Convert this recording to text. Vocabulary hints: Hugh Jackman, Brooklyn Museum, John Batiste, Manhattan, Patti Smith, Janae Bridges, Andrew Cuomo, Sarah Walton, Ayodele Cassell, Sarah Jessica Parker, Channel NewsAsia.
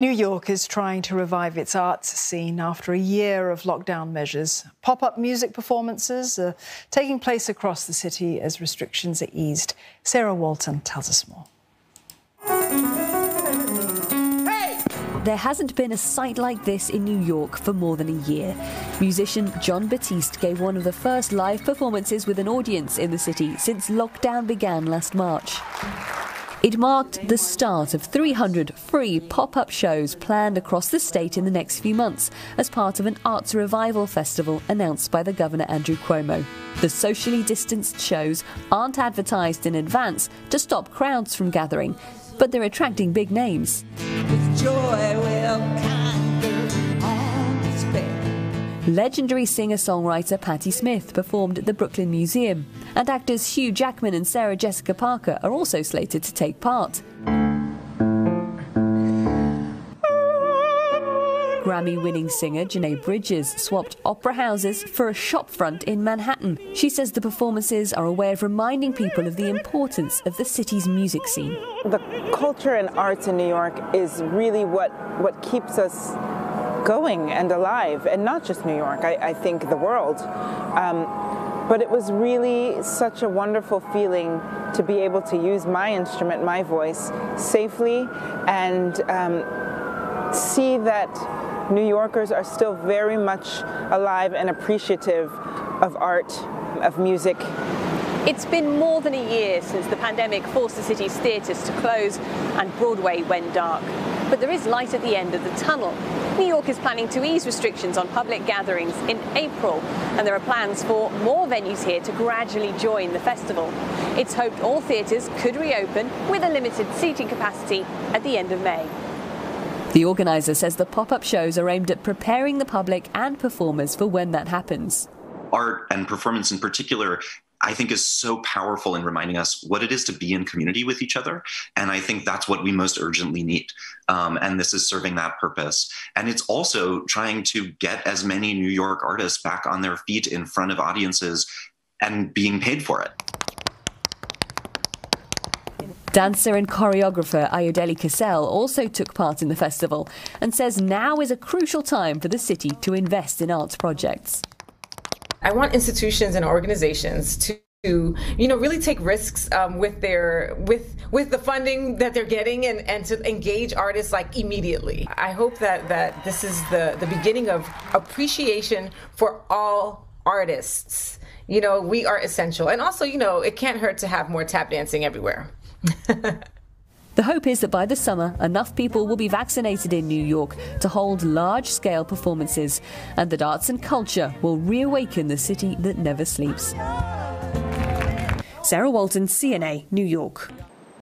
New York is trying to revive its arts scene after a year of lockdown measures. Pop-up music performances are taking place across the city as restrictions are eased. Sarah Walton tells us more. There hasn't been a sight like this in New York for more than a year. Musician John Batiste gave one of the first live performances with an audience in the city since lockdown began last March. It marked the start of 300 free pop-up shows planned across the state in the next few months as part of an arts revival festival announced by the Governor Andrew Cuomo. The socially distanced shows aren't advertised in advance to stop crowds from gathering, but they're attracting big names. With joy will conquer all despair. Legendary singer-songwriter Patti Smith performed at the Brooklyn Museum. And actors Hugh Jackman and Sarah Jessica Parker are also slated to take part. Grammy-winning singer Janae Bridges swapped opera houses for a shopfront in Manhattan. She says the performances are a way of reminding people of the importance of the city's music scene. The culture and arts in New York is really what keeps us going and alive, and not just New York, I think the world. But it was really such a wonderful feeling to be able to use my instrument, my voice, safely, and see that New Yorkers are still very much alive and appreciative of art, of music. It's been more than a year since the pandemic forced the city's theatres to close and Broadway went dark. But there is light at the end of the tunnel. New York is planning to ease restrictions on public gatherings in April, and there are plans for more venues here to gradually join the festival. It's hoped all theatres could reopen with a limited seating capacity at the end of May. The organiser says the pop-up shows are aimed at preparing the public and performers for when that happens. Art and performance in particular, I think, is so powerful in reminding us what it is to be in community with each other. And I think that's what we most urgently need. And this is serving that purpose. And it's also trying to get as many New York artists back on their feet in front of audiences and being paid for it. Dancer and choreographer Ayodele Cassell also took part in the festival and says now is a crucial time for the city to invest in arts projects. I want institutions and organizations to really take risks with the funding that they're getting and to engage artists immediately. I hope that this is the beginning of appreciation for all artists. We are essential. And also, it can't hurt to have more tap dancing everywhere. The hope is that by the summer, enough people will be vaccinated in New York to hold large-scale performances, and that arts and culture will reawaken the city that never sleeps. Sarah Walton, CNA, New York.